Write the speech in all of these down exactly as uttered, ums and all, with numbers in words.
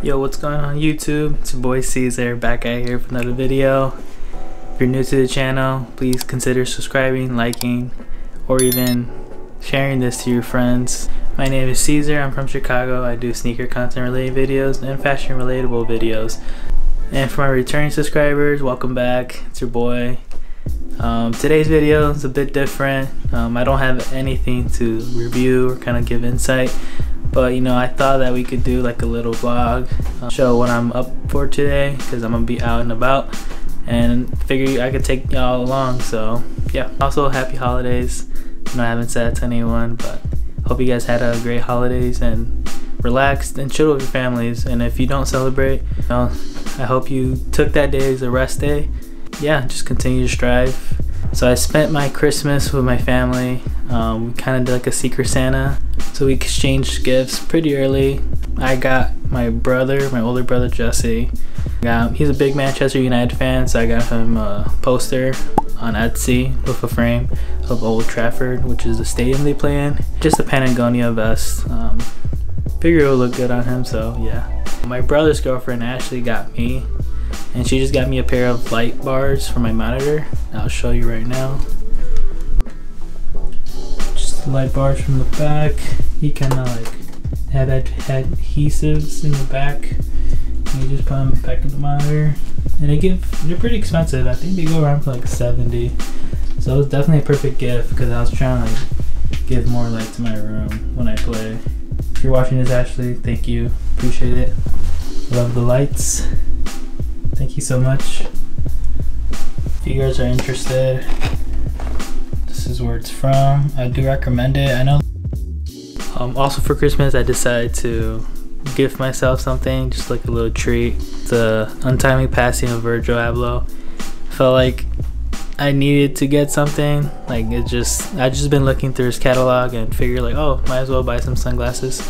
Yo, what's going on YouTube? It's your boy Caesar, back out here for another video. If you're new to the channel, please consider subscribing, liking, or even sharing this to your friends. My name is Caesar, I'm from Chicago. I do sneaker content related videos and fashion relatable videos. And for my returning subscribers, welcome back, it's your boy. Um, today's video is a bit different. Um, I don't have anything to review or kind of give insight, but you know, I thought that we could do like a little vlog, uh, show what I'm up for today, because I'm gonna be out and about, and figure I could take y'all along. So yeah. Also, happy holidays. You know, I haven't said that to anyone, but hope you guys had a great holidays and relaxed and chill with your families. And if you don't celebrate, you know, I hope you took that day as a rest day. Yeah, just continue to strive. So I spent my Christmas with my family. Um, we kind of did like a secret Santa. So we exchanged gifts pretty early. I got my brother, my older brother Jesse. Got, he's a big Manchester United fan, so I got him a poster on Etsy with a frame of Old Trafford, which is the stadium they play in. Just a Patagonia vest. Um, figure it would look good on him, so yeah. My brother's girlfriend Ashley got me, and she just got me a pair of light bars for my monitor. I'll show you right now. Just the light bars from the back. He kind of like had ad adhesives in the back. And you just put them back in the monitor, and they give, they're pretty expensive. I think they go around for like seventy. So it was definitely a perfect gift, because I was trying to like give more light to my room when I play. If you're watching this, Ashley, thank you. Appreciate it. Love the lights. Thank you so much. If you guys are interested, this is where it's from. I do recommend it. I know. Um, also for Christmas, I decided to gift myself something, just like a little treat. The untimely passing of Virgil Abloh. Felt like I needed to get something. Like it just, I just been looking through his catalog and figured like, oh, might as well buy some sunglasses.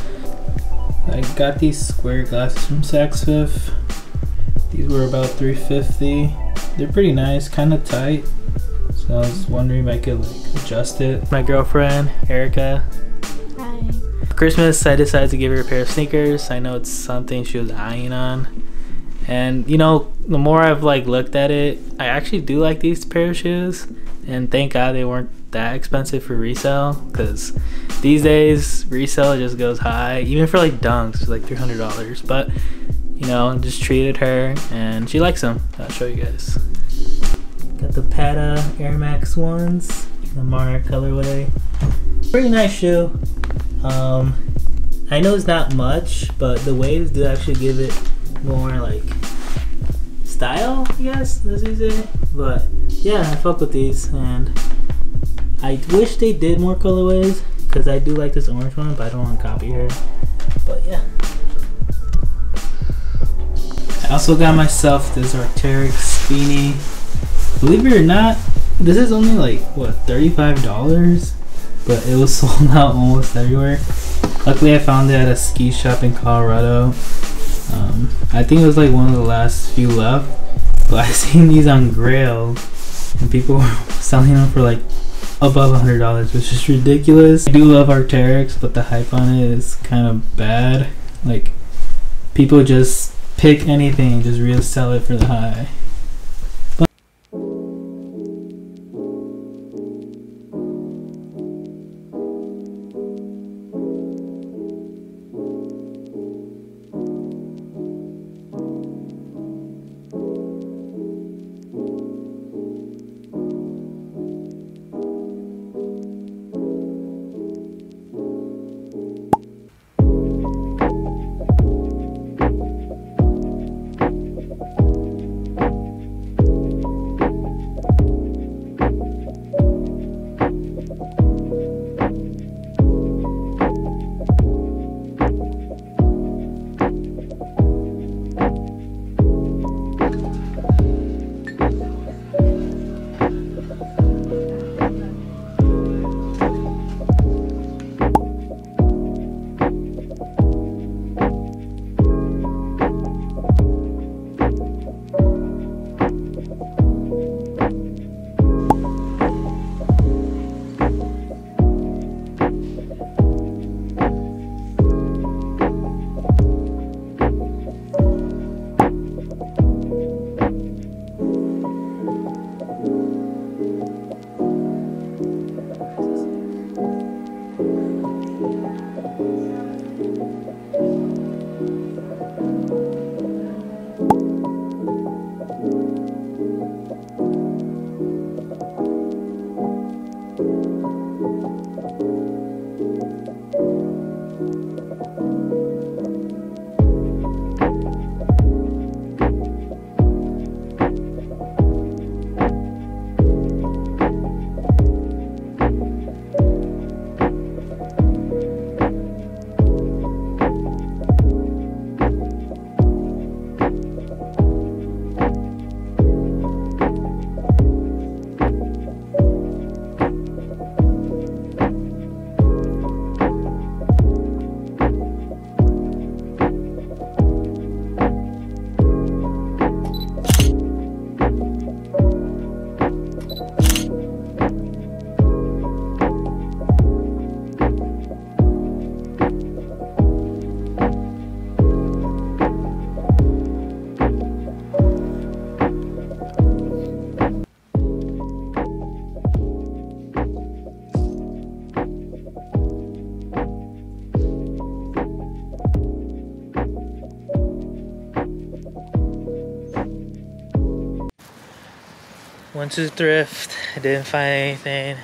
I got these square glasses from Saks Fifth. These were about three fifty. They're pretty nice, kind of tight. So I was wondering if I could like adjust it. My girlfriend, Erica. Hi. For Christmas, I decided to give her a pair of sneakers. I know it's something she was eyeing on. And you know, the more I've like looked at it, I actually do like these pair of shoes. And thank God they weren't that expensive for resale, because these days resale just goes high. Even for like dunks, like three hundred dollars. But you know, just treated her, and she likes them. I'll show you guys. Got the Patta Air Max ones, the Mara colorway. Pretty nice shoe. Um, I know it's not much, but the waves do actually give it more like style, I guess, as you say. But yeah, I fuck with these, and I wish they did more colorways, because I do like this orange one, but I don't want to copy her. But yeah. I also got myself this Arc'teryx beanie. Believe it or not, this is only like, what, thirty-five dollars? But it was sold out almost everywhere. Luckily, I found it at a ski shop in Colorado. Um, I think it was like one of the last few left. But I seen these on Grailed, and people were selling them for like above one hundred dollars, which is ridiculous. I do love Arc'teryx, but the hype on it is kind of bad. Like, people just pick anything, just resell it for the high. But Went to the thrift, I didn't find anything.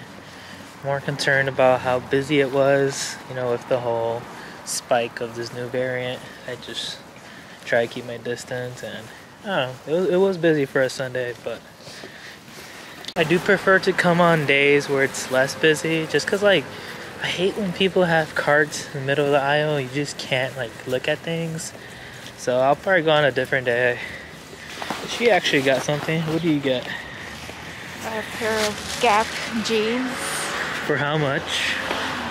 More concerned about how busy it was, you know, with the whole spike of this new variant. I just try to keep my distance, and I don't know, it was, it was busy for a Sunday, but I do prefer to come on days where it's less busy, just cause like, I hate when people have carts in the middle of the aisle, you just can't like look at things. So I'll probably go on a different day. She actually got something. What do you get? A pair of Gap jeans. For how much?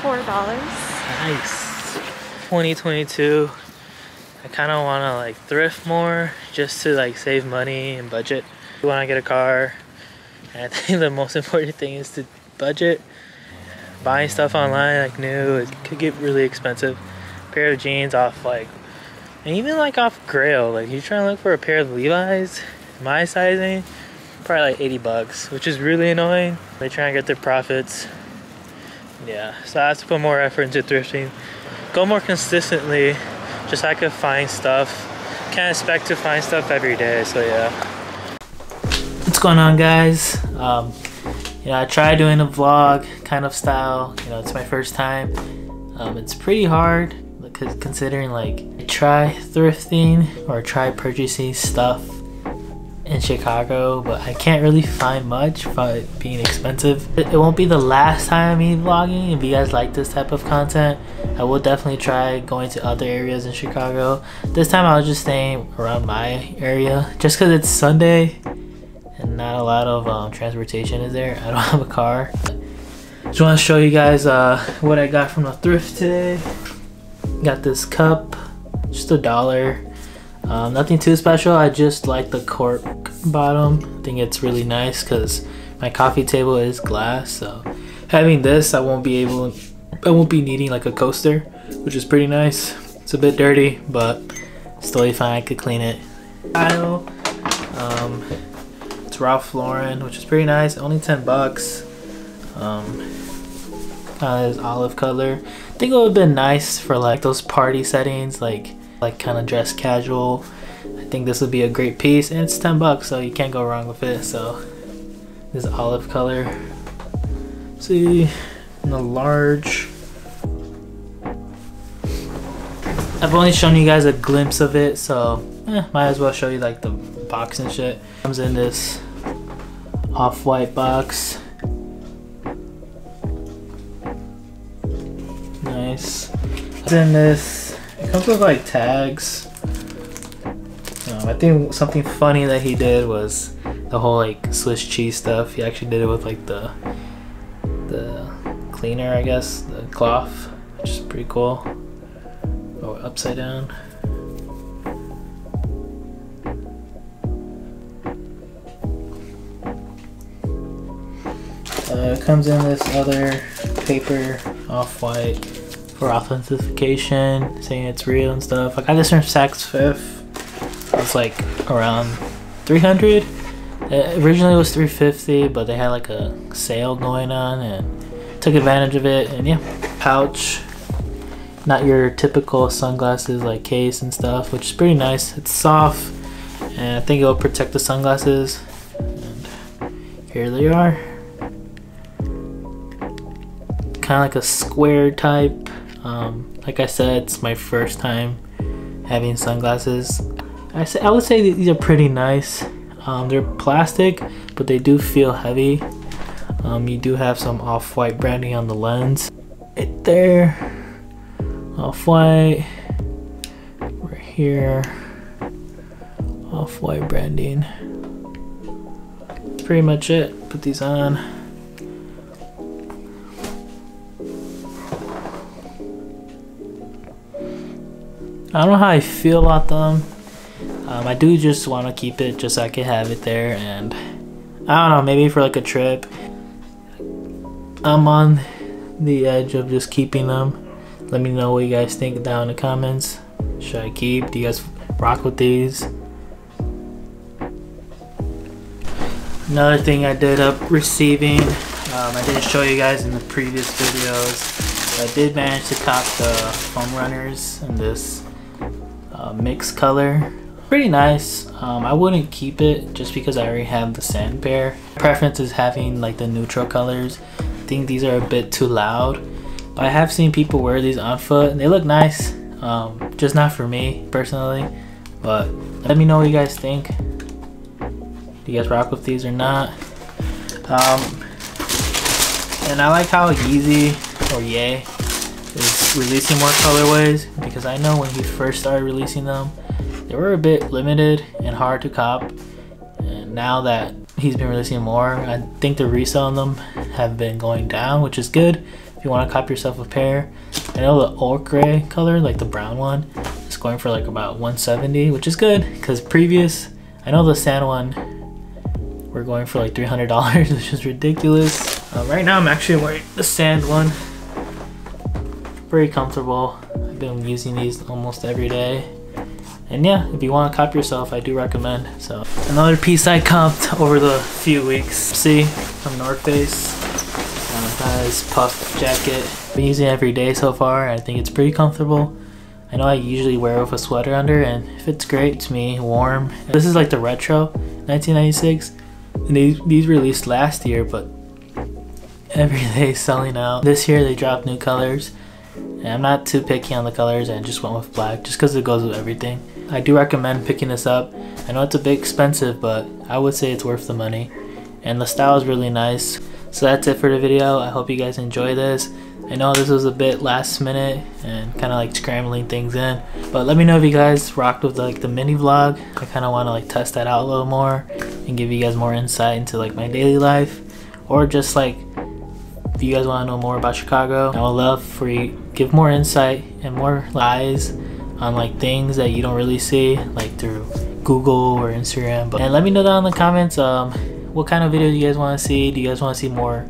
four dollars. Nice. twenty twenty-two. I kind of want to like thrift more just to like save money and budget. You want to get a car. And I think the most important thing is to budget. Buying stuff online like new, it could get really expensive. A pair of jeans off like, and even like off Grailed, like you're trying to look for a pair of Levi's, my sizing, probably like eighty bucks, which is really annoying. They try and get their profits. Yeah, so I have to put more effort into thrifting. Go more consistently, just so I could find stuff. Can't expect to find stuff every day, so yeah. What's going on, guys? Um, you know, I tried doing a vlog kind of style. You know, it's my first time. Um, it's pretty hard, considering like try thrifting or try purchasing stuff in Chicago, but I can't really find much by being expensive. It won't be the last time me vlogging. If you guys like this type of content, I will definitely try going to other areas in Chicago. This time I was just staying around my area just because it's Sunday and not a lot of um, transportation is there. I don't have a car. Just want to show you guys uh, what I got from the thrift today. Got this cup, just a dollar. Um, nothing too special. I just like the cork bottom. I think it's really nice because my coffee table is glass. So having this, I won't be able, I won't be needing like a coaster, which is pretty nice. It's a bit dirty, but it's totally fine. I could clean it. Aisle, um, it's Ralph Lauren, which is pretty nice. Only ten bucks. Um, Uh, is olive color. I think it would have been nice for like those party settings, like like kind of dress casual. I think this would be a great piece, and it's ten bucks, so you can't go wrong with it. So this olive color, see, and the large. I've only shown you guys a glimpse of it, so eh, might as well show you like the box and shit. Comes in this off-white box. It's in this, it comes with like tags. um, I think something funny that he did was the whole like Swiss cheese stuff. He actually did it with like the the cleaner, I guess, the cloth, which is pretty cool. Oh, upside down. Uh, it comes in this other paper, off-white, for authentication, saying it's real and stuff. I got this from Saks Fifth. It's like around three hundred. It originally was three fifty, but they had like a sale going on and took advantage of it. And yeah, pouch, not your typical sunglasses like case and stuff, which is pretty nice. It's soft, and I think it'll protect the sunglasses. And here they are. Kind of like a square type. Um, like I said, it's my first time having sunglasses. I, say, I would say these are pretty nice. Um, they're plastic, but they do feel heavy. Um, you do have some off-white branding on the lens. Right there, off-white. Right here, off-white branding. That's pretty much it. Put these on. I don't know how I feel about them. Um, I do just want to keep it just so I can have it there, and I don't know, maybe for like a trip. I'm on the edge of just keeping them. Let me know what you guys think down in the comments. Should I keep? Do you guys rock with these? Another thing I did up receiving, um, I didn't show you guys in the previous videos. I did manage to cop the foam runners in this Uh, mixed color. pretty nice. Um, I wouldn't keep it just because I already have the sand pair. Preference is having like the neutral colors. I think these are a bit too loud. But I have seen people wear these on foot and they look nice. Um, just not for me personally. But let me know what you guys think. Do you guys rock with these or not? Um, and I like how Yeezy or Ye is releasing more colorways, because I know when he first started releasing them, they were a bit limited and hard to cop. And now that he's been releasing more, I think the resale on them have been going down, which is good. If you want to cop yourself a pair, I know the ochre color, like the brown one, is going for like about one seventy, which is good, because previous, I know the sand one, we're going for like three hundred dollars, which is ridiculous. Uh, right now I'm actually wearing the sand one. Very comfortable. I've been using these almost every day. And yeah, if you want to cop yourself, I do recommend. So another piece I copped over the few weeks. See, from North Face. Um, this puff jacket. Been using it every day so far. I think it's pretty comfortable. I know I usually wear it with a sweater under, and it fits great to me, warm. This is like the retro nineteen ninety-six, and these, these released last year, but every day selling out. This year they dropped new colors, and I'm not too picky on the colors, and just went with black just because it goes with everything. I do recommend picking this up. I know it's a bit expensive, but I would say it's worth the money, and the style is really nice. So that's it for the video. I hope you guys enjoy this. I know this was a bit last minute and kind of like scrambling things in, but let me know if you guys rocked with like the mini vlog. I kind of want to like test that out a little more and give you guys more insight into like my daily life, or just like if you guys want to know more about Chicago. I would love for you give more insight and more eyes on like things that you don't really see like through Google or Instagram. But and let me know down in the comments um what kind of videos you guys want to see. Do you guys want to see more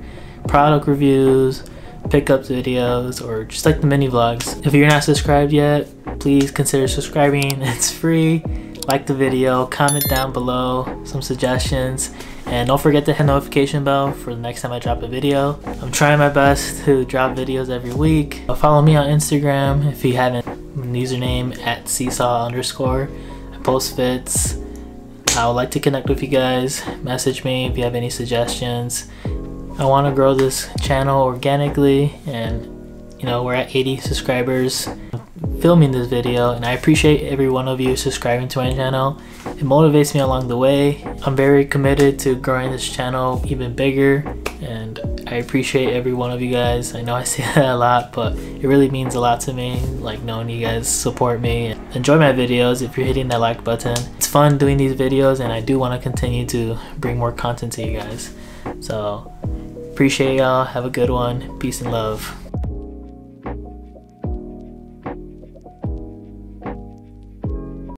product reviews, pickups videos, or just like the mini vlogs? If you're not subscribed yet, please consider subscribing. It's free. Like the video, comment down below some suggestions, and don't forget to hit the notification bell for the next time I drop a video. I'm trying my best to drop videos every week. Follow me on Instagram if you haven't. My username at cesaw underscore. I post fits. I would like to connect with you guys. Message me if you have any suggestions. I want to grow this channel organically, and you know, we're at eighty subscribers. I'm filming this video, and I appreciate every one of you subscribing to my channel. It motivates me along the way. I'm very committed to growing this channel even bigger, and I appreciate every one of you guys. I know I say that a lot, but it really means a lot to me, like knowing you guys support me and enjoy my videos. If you're hitting that like button, it's fun doing these videos, and I do want to continue to bring more content to you guys. So appreciate y'all. Have a good one. Peace and love.